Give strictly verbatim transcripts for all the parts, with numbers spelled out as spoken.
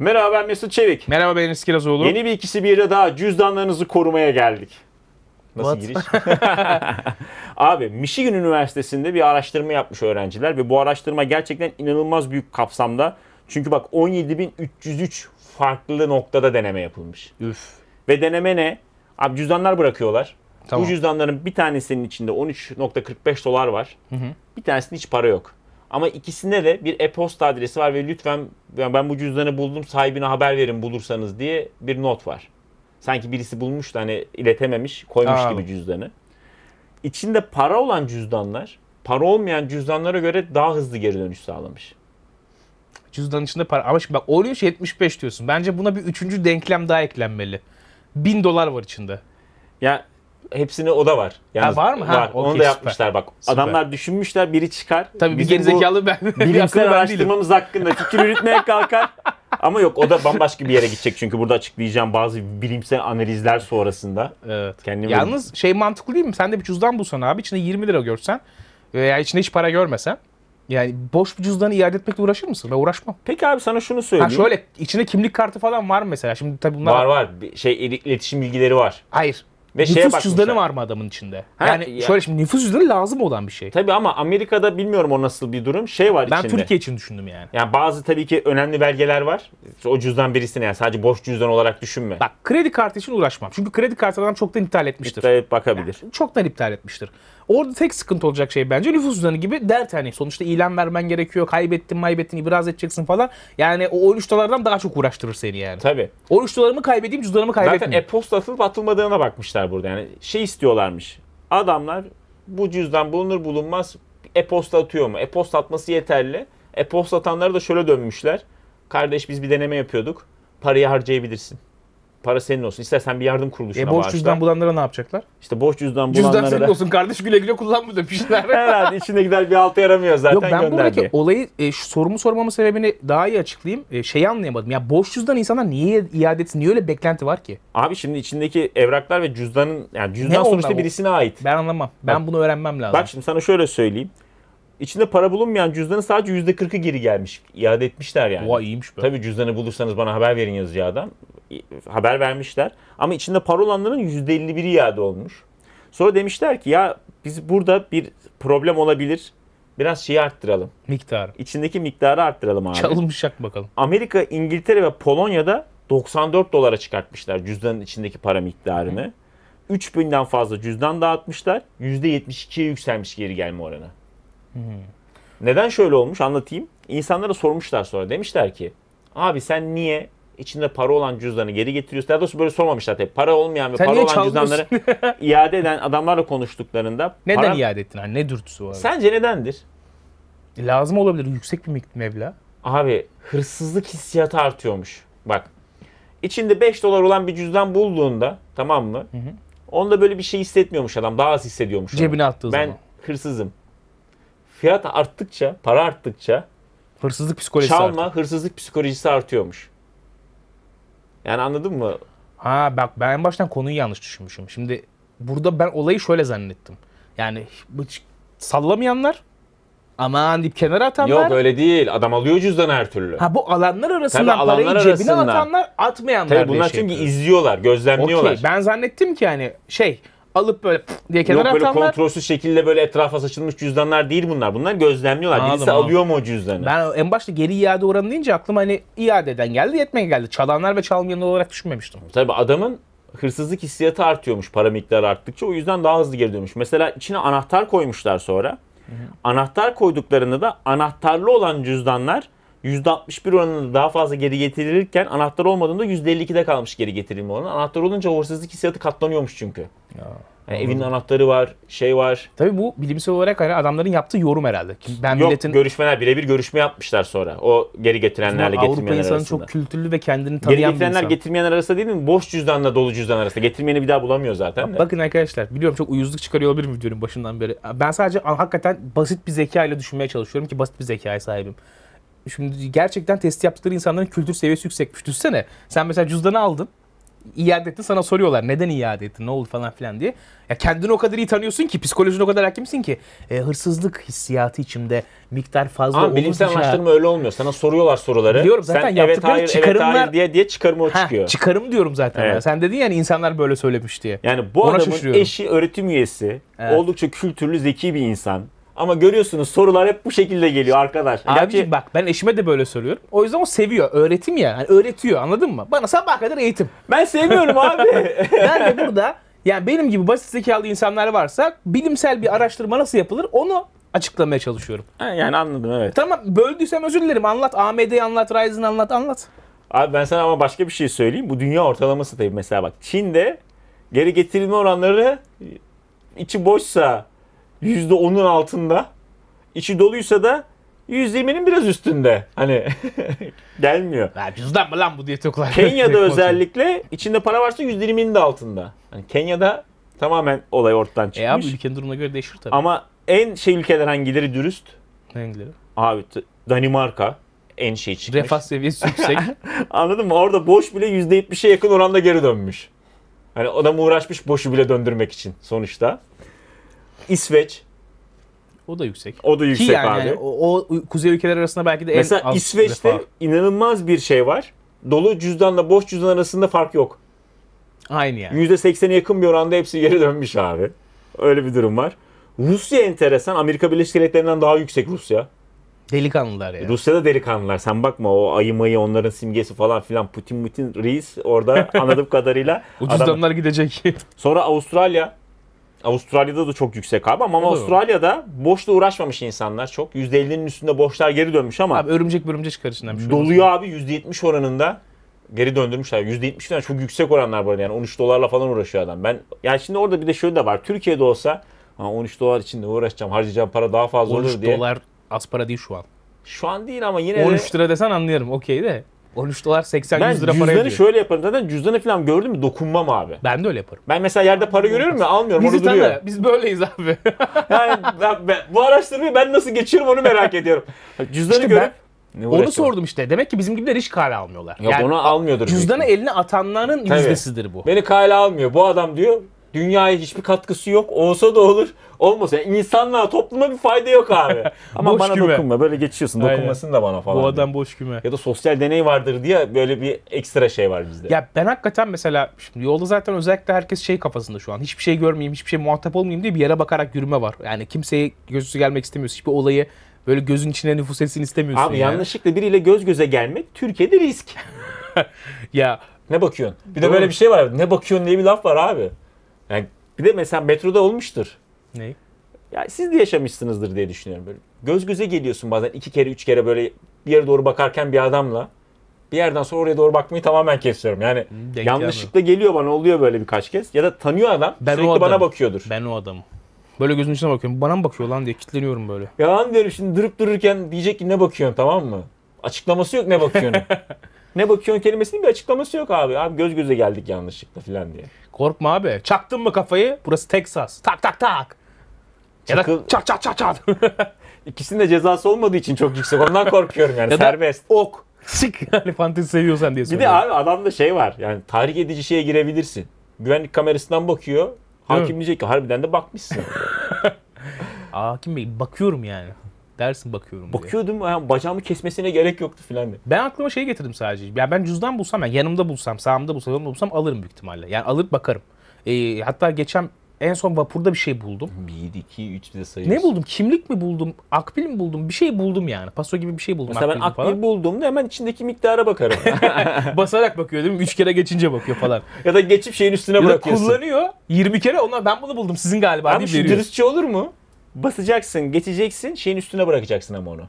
Merhaba, ben Mesut Çevik. Merhaba, ben Enis Kirazoğlu. Yeni bir ikisi bir yere daha cüzdanlarınızı korumaya geldik. Nasıl giriş? Abi, Michigan Üniversitesi'nde bir araştırma yapmış öğrenciler ve bu araştırma gerçekten inanılmaz büyük kapsamda. Çünkü bak on yedi bin üç yüz üç farklı noktada deneme yapılmış. Üf. Ve deneme ne? Abi, cüzdanlar bırakıyorlar. Tamam. Bu cüzdanların bir tanesinin içinde on üç nokta kırk beş dolar var. Hı hı. Bir tanesinde hiç para yok. Ama ikisinde de bir e-posta adresi var ve lütfen ben bu cüzdanı buldum, sahibine haber verin bulursanız diye bir not var. Sanki birisi bulmuş da hani iletememiş, koymuş Aa. gibi cüzdanı. İçinde para olan cüzdanlar, para olmayan cüzdanlara göre daha hızlı geri dönüş sağlamış. Cüzdanın içinde para. Ama şimdi bak on üç yetmiş beş diyorsun. Bence buna bir üçüncü denklem daha eklenmeli. bin dolar var içinde. Ya hepsini o da var. Yalnız, ha, var mı? Ha, var. Okay, onu da yapmışlar süper. Bak. Süper. Adamlar düşünmüşler, biri çıkar. Tabii bir gerizekalı ben. Bilimsel araştırmamız hakkında fikir üretmeye kalkar. Ama yok, o da bambaşka bir yere gidecek çünkü burada açıklayacağım bazı bilimsel analizler sonrasında. Evet. Kendimi... Yalnız şey mantıklı değil mi? Sen de bir cüzdan bulsan abi, içinde yirmi lira görsen veya içinde hiç para görmesen, yani boş bir cüzdanı iade etmekle uğraşır mısın? Ben uğraşmam. Peki abi, sana şunu söyleyeyim. Ha şöyle, içinde kimlik kartı falan var mı mesela? Şimdi tabii bunlar var var. Şey, iletişim bilgileri var. Hayır. Ve nüfus cüzdanı var mı adamın içinde? Ha, yani ya. Şöyle, şimdi nüfus cüzdanı lazım olan bir şey. Tabii ama Amerika'da bilmiyorum o nasıl bir durum. Şey var ben içinde. Ben Türkiye için düşündüm yani. Yani bazı tabii ki önemli belgeler var. O cüzdan birisine, yani sadece boş cüzdan olarak düşünme. Bak, kredi kartı için uğraşmam. Çünkü kredi kartı adam çoktan iptal etmiştir. İptal et bakabilir. Yani çoktan iptal etmiştir. Orada tek sıkıntı olacak şey bence nüfus cüzdanı gibi dert hani. Sonuçta ilan vermen gerekiyor. Kaybettin maybettin, ibraz edeceksin falan. Yani o on üç dolardan daha çok uğraştırır seni yani. Tabii. on üç dolarımı kaybedeyim, cüzdanımı kaybetmeyeyim. Zaten e-posta atılıp atılmadığına bakmışlar burada. Yani şey istiyorlarmış. Adamlar bu cüzdan bulunur bulunmaz e-posta atıyor mu? E-posta atması yeterli. E-posta atanları da şöyle dönmüşler. Kardeş, biz bir deneme yapıyorduk. Parayı harcayabilirsin. Para senin olsun. İstersen bir yardım kuruluşuna bağışla. E boş bağışlar. Cüzdan bulanlara ne yapacaklar? İşte boş cüzdan bulanlara... Cüzdan senin olsun kardeş, güle güle kullanma demişler. Herhalde içine gider bir alta yaramıyor zaten. Yok, ben buradaki olayı, e, şu sorumu sormamın sebebini daha iyi açıklayayım. E, şeyi anlayamadım. Ya boş cüzdan insanlar niye iade etsin? Niye öyle beklenti var ki? Abi şimdi içindeki evraklar ve cüzdanın... Yani cüzdan ne sonuçta birisine ait. Ben anlamam. Ben bak, bunu öğrenmem lazım. Bak şimdi sana şöyle söyleyeyim. İçinde para bulunmayan cüzdanın sadece yüzde kırkı geri gelmiş. İade etmişler yani. Vay, iyiymiş be. Tabii cüzdanı bulursanız bana haber verin yazıyor adam. Haber vermişler. Ama içinde para olanların yüzde elli biri iade olmuş. Sonra demişler ki ya biz burada bir problem olabilir. Biraz şeyi arttıralım. Miktarı. İçindeki miktarı arttıralım abi. Çalınmışak bakalım. Amerika, İngiltere ve Polonya'da doksan dört dolara çıkartmışlar cüzdanın içindeki para miktarını. üç binden fazla cüzdan dağıtmışlar. yüzde yetmiş ikiye yükselmiş geri gelme oranı. Hmm. Neden şöyle olmuş anlatayım. İnsanlara sormuşlar sonra. Demişler ki abi sen niye içinde para olan cüzdanı geri getiriyorsun? Daha doğrusu böyle sormamışlar tabii. Para olmayan ve sen para olan cüzdanları iade eden adamlarla konuştuklarında. Neden para... iade ettin? Hani ne dürtüsü var? Sence nedendir? E, lazım olabilir. Yüksek bir meblağ. Abi hırsızlık hissiyatı artıyormuş. Bak, içinde beş dolar olan bir cüzdan bulduğunda, tamam mı? Hı hı. Onda böyle bir şey hissetmiyormuş adam. Daha az hissediyormuş. Cebine attığı zaman. Ben hırsızım. Fiyat arttıkça, para arttıkça hırsızlık psikolojisi çalma, artıyor. hırsızlık psikolojisi artıyormuş. Yani anladın mı? Ha bak, ben baştan konuyu yanlış düşünmüşüm. Şimdi burada ben olayı şöyle zannettim. Yani sallamayanlar, aman deyip kenara atanlar. Yok öyle değil. Adam alıyor cüzdanı her türlü. Ha bu alanlar arasından tabii, parayı alanlar cebine arasından atanlar, atmayanlar. Tabii bunlar şey çünkü yapıyor. İzliyorlar, gözlemliyorlar. Okay, ben zannettim ki hani şey... Alıp böyle diye kenara atanlar. Yok böyle atanlar, kontrolsüz şekilde böyle etrafa saçılmış cüzdanlar değil bunlar. Bunlar gözlemliyorlar. Anladım, birisi anladım. alıyor mu o cüzdanı? Ben en başta geri iade oranı deyince aklıma hani iadeden geldi, yetmeye geldi. Çalanlar ve çalmayanlar olarak düşünmemiştim. Tabii adamın hırsızlık hissiyatı artıyormuş para miktarı arttıkça. O yüzden daha hızlı geri dönmüş. Mesela içine anahtar koymuşlar sonra. Hı hı. Anahtar koyduklarında da anahtarlı olan cüzdanlar yüzde altmış bir oranında daha fazla geri getirilirken anahtar olmadığında yüzde elli ikide kalmış geri getirilme oranı. Anahtar olunca hırsızlık hissiyatı katlanıyormuş çünkü. Ya, yani evinin anahtarı var, şey var. Tabii bu bilimsel olarak hani adamların yaptığı yorum herhalde. Ben Yok milletin... görüşmeler, birebir görüşme yapmışlar sonra. O geri getirenlerle getirmeyenler arasında. Avrupa insanı çok kültürlü ve kendini tanıyan bir insan. Geri getirenler getirmeyenler arasında değil mi? Boş cüzdanla dolu cüzdan arasında. Getirmeyeni bir daha bulamıyor zaten. Bakın arkadaşlar, biliyorum çok uyuzluk çıkarıyor olabilir videonun başından beri. Ben sadece hakikaten basit bir zeka ile düşünmeye çalışıyorum ki basit bir zekaya sahibim. Şimdi gerçekten test yaptıkları insanların kültür seviyesi yüksekmiş. Düşsene sen mesela cüzdanı aldın. iade ettin, sana soruyorlar neden iade ettin, ne oldu falan filan diye. Ya kendini o kadar iyi tanıyorsun ki, psikolojine o kadar hakimsin ki e, hırsızlık hissiyatı içimde miktar fazla olursa. Bilimsel araştırma öyle olmuyor. Sana soruyorlar soruları. Diyorum zaten, sen evet hayır, çıkarımlar... evet hayır diye diye çıkarım o çıkıyor. Heh, çıkarım diyorum zaten. Evet. Ya. Sen dedin yani insanlar böyle söylemiş diye. Yani bu ona adamın şaşırıyorum. Eşi öğretim üyesi, evet, oldukça kültürlü, zeki bir insan. Ama görüyorsunuz sorular hep bu şekilde geliyor arkadaş. Abiciğim ki... bak ben eşime de böyle söylüyorum. O yüzden o seviyor. Öğretim ya. Yani öğretiyor, anladın mı? Bana sabah kadar eğitim. Ben seviyorum abi. Ben de burada yani benim gibi basit zekalı insanlar varsa bilimsel bir araştırma nasıl yapılır onu açıklamaya çalışıyorum. Yani anladım, evet. Tamam, böldüysem özür dilerim. Anlat A M D'yi anlat, Ryzen'i anlat anlat. Abi ben sana ama başka bir şey söyleyeyim. Bu dünya ortalaması tabii mesela bak. Çin'de geri getirilme oranları içi boşsa yüzde onun altında, içi doluysa da yüzde yirminin biraz üstünde. Hani gelmiyor. Ya cüzdan mı lan bu diye toklar. Kenya'da özellikle içinde para varsa yüzde yirminin de altında. Yani Kenya'da tamamen olay ortadan çıkmış. E abi ülkenin durumuna göre değişir tabii. Ama en şey ülkeler hangileri dürüst? Hangileri? Abi Danimarka en şey çıkmış. Refah seviyesi yüksek. Anladın mı? Orada boş bile yüzde yetmişe yakın oranda geri dönmüş. Hani adam uğraşmış boşu bile döndürmek için sonuçta. İsveç. O da yüksek. O da yüksek yani abi. Yani o, o kuzey ülkeler arasında belki de en mesela az. Mesela İsveç'te refah. İnanılmaz bir şey var. Dolu cüzdanla boş cüzdan arasında fark yok. Aynı yani. yüzde seksene yakın bir oranda hepsi geri dönmüş abi. Öyle bir durum var. Rusya enteresan. Amerika Birleşik Devletleri'nden daha yüksek Rusya. Delikanlılar ya. Rusya'da delikanlılar. Sen bakma o ayı mayı onların simgesi falan filan. Putin Mutin reis orada anladığım kadarıyla. Ucuzdanlar adam... gidecek. Sonra Avustralya. Avustralya'da da çok yüksek abi ama, ama Avustralya'da boşla uğraşmamış insanlar çok. yüzde ellinin üstünde boşlar geri dönmüş ama. Abi örümcek örümcek çıkarışından. Doluyor abi yüzde yetmiş oranında geri döndürmüşler. yüzde yetmişten çok yüksek oranlar var yani on üç dolarla falan uğraşıyor adam. Ben yani şimdi orada bir de şöyle de var. Türkiye'de olsa on üç dolar için de uğraşacağım, harcayacağım para daha fazla olur diye. on üç dolar az para değil şu an. Şu an değil ama yine on üç lira desen anlıyorum okey de. on üç dolar seksen yüz lira para ediyor. Ben cüzdanı şöyle yaparım. Zaten cüzdanı falan gördün mü dokunmam abi. Ben de öyle yaparım. Ben mesela yerde para görüyorum ya almıyorum, onu duruyor. Biz böyleyiz abi. Yani ben, bu araştırmayı ben nasıl geçiyorum onu merak ediyorum. Cüzdanı işte görüp onu sordum işte. Demek ki bizim gibiler hiç kale almıyorlar. Ya yani, onu almıyordur. Cüzdanı belki eline atanların tabii yüzdesidir bu. Beni kale almıyor. Bu adam diyor dünyaya hiçbir katkısı yok. Olsa da olur. Olmasa yani insanlığa, topluma bir fayda yok abi. Ama boş bana güme dokunma. Böyle geçiyorsun. Dokunmasın aynen da bana falan. Bu adam diye boş güme. Ya da sosyal deney vardır diye böyle bir ekstra şey var bizde. Ya ben hakikaten mesela şimdi yolda zaten özellikle herkes şey kafasında şu an. Hiçbir şey görmeyeyim, hiçbir şey muhatap olmayayım diye bir yere bakarak yürüme var. Yani kimseye gözüsü gelmek istemiyorsun. Hiçbir olayı böyle gözün içine nüfus etsin istemiyorsun. Abi yani yanlışlıkla biriyle göz göze gelmek Türkiye'de risk. Ya ne bakıyorsun? Bir de böyle mi bir şey var. Ne bakıyorsun diye bir laf var abi. Yani bir de mesela metroda olmuştur. Ne? Ya siz de yaşamışsınızdır diye düşünüyorum. Böyle göz göze geliyorsun bazen iki kere üç kere böyle bir yere doğru bakarken bir adamla. Bir yerden sonra oraya doğru bakmayı tamamen kesiyorum. Yani denk yanlışlıkla yani geliyor bana, oluyor böyle birkaç kez. Ya da tanıyor adam, ben sürekli adam bana bakıyordur. Ben o adamım. Böyle gözünün içine bakıyorum. Bana mı bakıyor lan diye kilitleniyorum böyle. Ya lan diyorum şimdi durup dururken diyecek ki ne bakıyorsun, tamam mı? Açıklaması yok ne bakıyorsun. Ne bakıyorsun kelimesinin bir açıklaması yok abi. Abi göz göze geldik yanlışlıkla falan diye. Korkma abi. Çaktın mı kafayı? Burası Texas. Tak tak tak. Çakıl... Ya da çak çak çak çak. İkisinin de cezası olmadığı için çok yüksek. Ondan korkuyorum yani. Ya serbest. Ok. Sik. Yani fantezi seviyorsan diye söylüyorum. Bir de abi adamda şey var. Yani tahrik edici şeye girebilirsin. Güvenlik kamerasından bakıyor. Hakim evet diyecek ki harbiden de bakmışsın. Hakim Bey bakıyorum yani. Dersin bakıyorum diye. Bakıyordum yani bacağımı kesmesine gerek yoktu filan diye. Ben aklıma şey getirdim sadece. Ya ben cüzdan bulsam yani yanımda bulsam, sağımda bulsam, yanımda bulsam alırım büyük ihtimalle. Yani alıp bakarım. Ee, hatta geçen en son vapurda bir şey buldum. bir, iki, üç bize sayıyorsun. Ne buldum? Kimlik mi buldum? Akbil mi buldum? Bir şey buldum yani. Paso gibi bir şey buldum. Mesela akbil ben akbil falan bulduğumda hemen içindeki miktara bakarım. Basarak bakıyor değil mi? üç kere geçince bakıyor falan. Ya da geçip şeyin üstüne ya bırakıyorsun. Ya da kullanıyor. yirmi kere ona ben bunu buldum sizin galiba abi diye veriyor. Dürüstçe olur mu? Basacaksın, geçeceksin, şeyin üstüne bırakacaksın ama onu.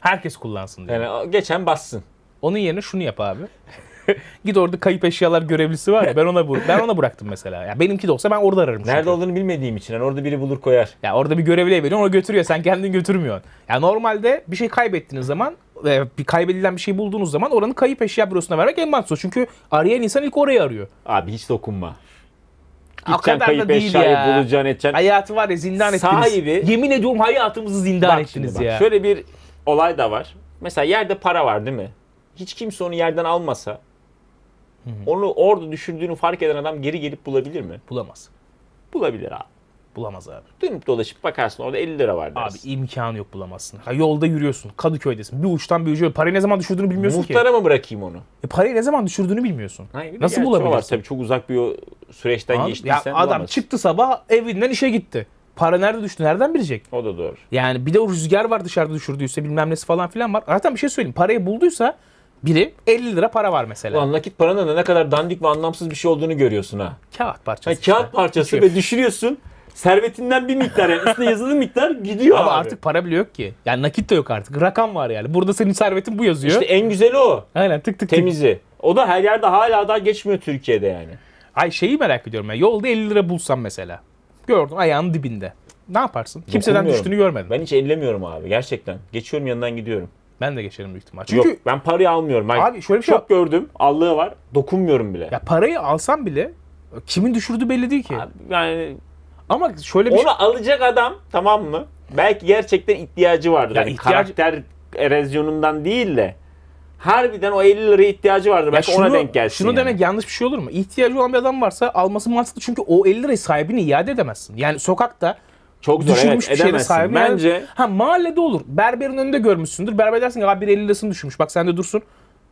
Herkes kullansın diye. Yani geçen bassın. Onun yerine şunu yap abi. Git orada kayıp eşyalar görevlisi var ya, ben ona ben ona bıraktım mesela. Ya benimki de olsa ben orada ararım. Nerede çünkü olduğunu bilmediğim için. Yani orada biri bulur koyar. Ya orada bir görevliye veriyorsun, onu götürüyor. Sen kendin götürmüyorsun. Ya normalde bir şey kaybettiğiniz zaman, bir kaybedilen bir şey bulduğunuz zaman oranı kayıp eşya bürosuna vermek en mantıklı. Çünkü arayan insan ilk orayı arıyor. Abi hiç dokunma. Gideceksin kayıp eşyayı bulacaksın, edeceksin. Hayatı var ya zindan sahibi ettiniz. Yemin ediyorum hayatımızı zindan bak ettiniz bak ya. Şöyle bir olay da var. Mesela yerde para var değil mi? Hiç kimse onu yerden almasa Hı hı. Onu orada düşürdüğünü fark eden adam geri gelip bulabilir mi? Bulamaz. Bulabilir abi. Bulamaz abi. Dönüp dolaşıp bakarsın orada elli lira var dersin. Abi imkanı yok, bulamazsın. Ha, yolda yürüyorsun, Kadıköy'desin. Bir uçtan bir uca. Parayı ne zaman düşürdüğünü bilmiyorsun Muhtara ki. Muhtara mı bırakayım onu? E, parayı ne zaman düşürdüğünü bilmiyorsun. Hayır, nasıl bulabilirsin? Tabii çok uzak bir süreçten geçtiysen bulamazsın. Adam çıktı sabah evinden işe gitti. Para nerede düştü? Nereden bilecek? O da doğru. Yani bir de o rüzgar var dışarıda, düşürdüyse bilmem nesi falan filan var. Zaten bir şey söyleyeyim. Parayı bulduysa biri elli lira para var mesela. Ulan nakit paranın da ne kadar dandik ve anlamsız bir şey olduğunu görüyorsun ha. Kağıt parçası. Ha, işte. Kağıt parçası düşüyor. Ve düşürüyorsun. Servetinden bir miktar yani üstüne yazılı miktar gidiyor abi. Abi artık para bile yok ki. Yani nakit de yok artık. Rakam var yani. Burada senin servetin bu yazıyor. İşte en güzeli o. Aynen, tık tık temizi. Tık. O da her yerde hala daha geçmiyor Türkiye'de yani. Ay şeyi merak ediyorum ya. Yolda elli lira bulsam mesela. Gördün ayağının dibinde. Ne yaparsın? Kimseden düştüğünü görmedim. Ben hiç ellemiyorum abi gerçekten. Geçiyorum yanından gidiyorum. Ben de geçerim büyük ihtimal. Çünkü yok, ben parayı almıyorum. Abi, abi şöyle bir şey çok gördüm. Allığı var. Dokunmuyorum bile. Ya parayı alsam bile kimin düşürdüğü belli değil ki. Abi, yani ama şöyle bir onu şey... alacak adam, tamam mı? Belki gerçekten ihtiyacı vardır. Ya yani ihtiyacı... karakter erozyonundan değil de harbiden o elli liraya ihtiyacı vardır. Belki şunu, ona denk gelsin. Şunu yani demek yanlış bir şey olur mu? İhtiyacı olan bir adam varsa alması mantıklı, çünkü o elli lirayı sahibine iade edemezsin. Yani sokakta çok zor, düşürmüş evet, bir şeyin sahibi. Bence... Yani... Ha, mahallede olur. Berberin önünde görmüşsündür. Berber dersin ki abi biri elli lirasını düşürmüş. Bak sen de dursun.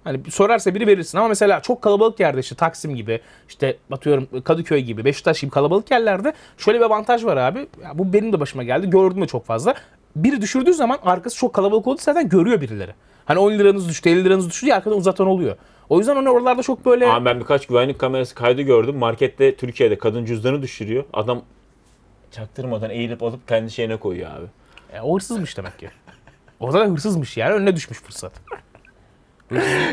Hani sorarsa biri verirsin, ama mesela çok kalabalık yerde işte Taksim gibi, işte atıyorum Kadıköy gibi, Beşiktaş gibi kalabalık yerlerde şöyle bir avantaj var abi. Ya bu benim de başıma geldi. Gördüm de çok fazla. Biri düşürdüğü zaman arkası çok kalabalık oldu, zaten görüyor birileri. Hani on liranız düştü, elli liranız düştü diye arkadan uzatan oluyor. O yüzden ona oralarda çok böyle... Abi ben birkaç güvenlik kamerası kaydı gördüm. Markette Türkiye'de kadın cüzdanı düşürüyor. Adam çaktırmadan eğilip alıp kendi şeyine koyuyor abi. E, o hırsızmış demek ki. O da hırsızmış yani, önüne düşmüş fırsat.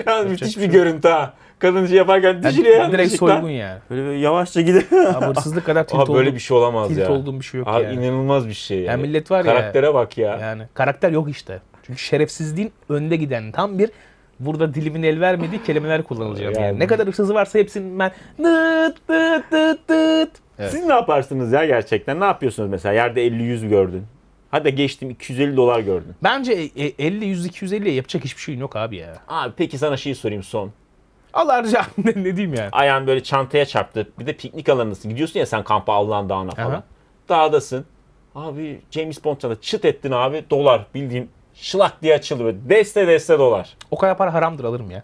Yani müthiş bir görüntü ha. Kadın şey yaparken düşürüyor yani. Direkt soygun yani. Böyle yavaşça gidiyor. Abi hırsızlık kadar tilt olduğum, böyle bir şey olamaz tilt ya. Tilt olduğum bir şey yok abi yani. İnanılmaz bir şey yani. Yani millet var karaktere ya. Karaktere bak ya. Yani karakter yok işte. Çünkü şerefsizliğin önde giden tam bir burada dilimin el vermediği kelimeler kullanılacak. Yani. Yani. Ne kadar hırsızı varsa hepsinin ben dıt dıt dıt dıt. Evet. Siz ne yaparsınız ya gerçekten? Ne yapıyorsunuz mesela? Yerde elli yüz gördün. Hadi geçtim iki yüz elli dolar gördün. Bence elli yüz iki yüz elliye yapacak hiçbir şey yok abi ya. Abi peki sana şeyi sorayım son. Allah rica ederim, ne diyeyim yani. Ayağın böyle çantaya çarptı. Bir de piknik alanındasın. Gidiyorsun ya sen kampa, Allah'ın dağına falan. Aha. Dağdasın. Abi James Bond çanta çıt ettin abi. Dolar bildiğin şılak diye açıldı. Deste deste dolar. O kadar para haramdır, alırım ya.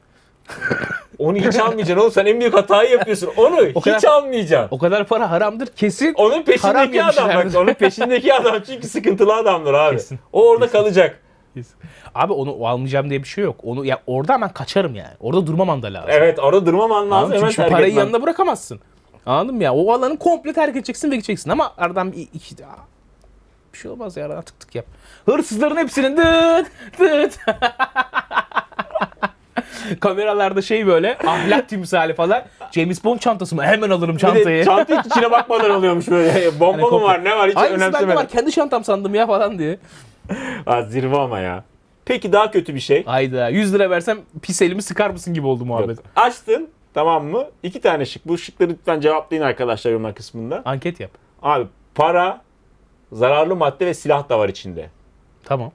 Onu hiç almayacaksın oğlum. Sen en büyük hatayı yapıyorsun. Onu o kadar, hiç almayacaksın. O kadar para haramdır kesin. Onun peşindeki adam bak. Onun peşindeki adam çünkü sıkıntılı adamdır abi. Kesin. O orada kesin kalacak. Kesin. Abi onu almayacağım diye bir şey yok. Onu ya orada hemen kaçarım yani. Orada durmaman da lazım. Evet, orada durmaman lazım. Hemen terk parayı etmem. Yanına bırakamazsın. Anladın mı ya? O alanı komple terk edeceksin ve gideceksin. Ama aradan bir iki... Bir şey olmaz ya. Aradan tık tık yap. Hırsızların hepsinin dıt dıt. Kameralarda şey böyle ahlak timsali falan. James Bond çantası mı? Hemen alırım çantayı. Çanta içine bakmadan alıyormuş böyle. Bomba hani mı var, ne var, hiç önemsemedim. Var, kendi çantam sandım ya falan diye. Aa, zirve ama ya. Peki daha kötü bir şey. Hayda, yüz lira versem pis elimi sıkar mısın gibi oldu muhabbet. Yok. Açtın, tamam mı? İki tane şık. Bu şıkları lütfen cevaplayın arkadaşlar yorumlar kısmında. Anket yap. Abi para, zararlı madde ve silah da var içinde. Tamam.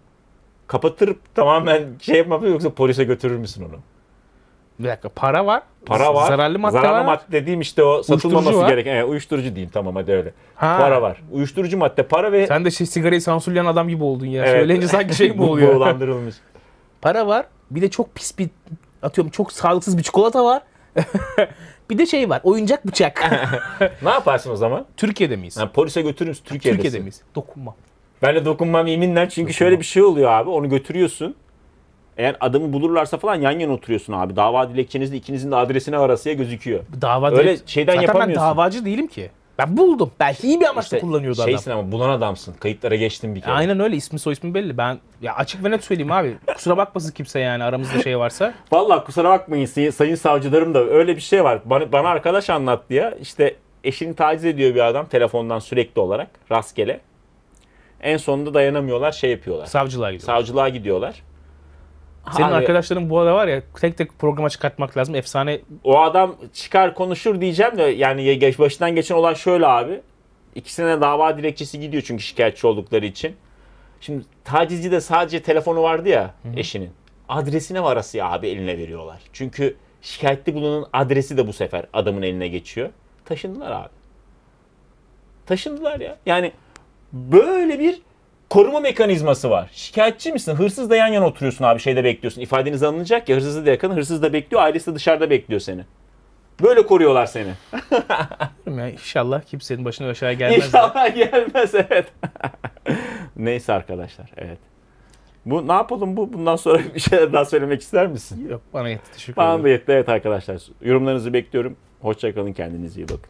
Kapatır tamamen şey yapmam, yoksa polise götürür müsün onu? Bir dakika, para var. Para var. Zararlı madde zararlı var. Zararlı madde dediğim işte o satılmaması gereken. Yani uyuşturucu diyeyim, tamam hadi öyle. Ha. Para var. Uyuşturucu madde, para ve... Sen de şey, sigarayı sansürleyen adam gibi oldun ya. Evet. Söyleyince sanki şey mi oluyor? Dolandırılmış. Para var. Bir de çok pis bir, atıyorum çok sağlıksız bir çikolata var. Bir de şey var. Oyuncak bıçak. Ne yaparsın o zaman? Türkiye'de miyiz? Yani polise götürür müsün? Türkiye'desin. Türkiye'de miyiz? Dokunmam. Ben de dokunmam yeminler çünkü dokunmam. Şöyle bir şey oluyor abi, onu götürüyorsun. Eğer adamı bulurlarsa falan yan yana oturuyorsun abi. Dava dilekçenizde ikinizin de adresine arasıya gözüküyor. Dava öyle şeyden zaten yapamıyorsun. Zaten ben davacı değilim ki. Ben buldum. Belki iyi bir amaçla işte kullanıyordu adam. Şeysin ama bulan adamsın. Kayıtlara geçtin bir kere. Aynen öyle. İsmi soy ismi belli. Ben ya açık ve net söyleyeyim abi. Kusura bakmasın kimse yani aramızda şey varsa. Vallahi kusura bakmayın sayın savcılarım da öyle bir şey var. Bana, bana arkadaş anlattı ya. İşte eşini taciz ediyor bir adam telefondan sürekli olarak rastgele. En sonunda dayanamıyorlar, şey yapıyorlar. Savcılığa gidiyorlar. Savcılığa gidiyorlar. Senin abi, arkadaşların bu arada var ya, tek tek programa çıkartmak lazım. Efsane. O adam çıkar konuşur diyeceğim de yani başından geçen olay şöyle abi. İkisine dava dilekçesi gidiyor çünkü şikayetçi oldukları için. Şimdi tacizci de sadece telefonu vardı ya, hı-hı, eşinin. Adresine varası ya abi eline veriyorlar. Çünkü şikayette bulunan adresi de bu sefer adamın eline geçiyor. Taşındılar abi. Taşındılar ya. Yani böyle bir koruma mekanizması var. Şikayetçi misin? Hırsızla yan yana oturuyorsun abi, şeyde bekliyorsun. İfadeniz alınacak ya, hırsızı da yakın, hırsız da bekliyor, ailesi de dışarıda bekliyor seni. Böyle koruyorlar seni. Yani inşallah kimsenin başına aşağı gelmez. İnşallah ya. Gelmez, evet. Neyse arkadaşlar, evet. Bu ne yapalım, bu bundan sonra bir şeyler daha söylemek ister misin? Yok, bana yetti, teşekkür ederim. Bana da yetti, evet arkadaşlar. Yorumlarınızı bekliyorum. Hoşça kalın, kendinize iyi bakın.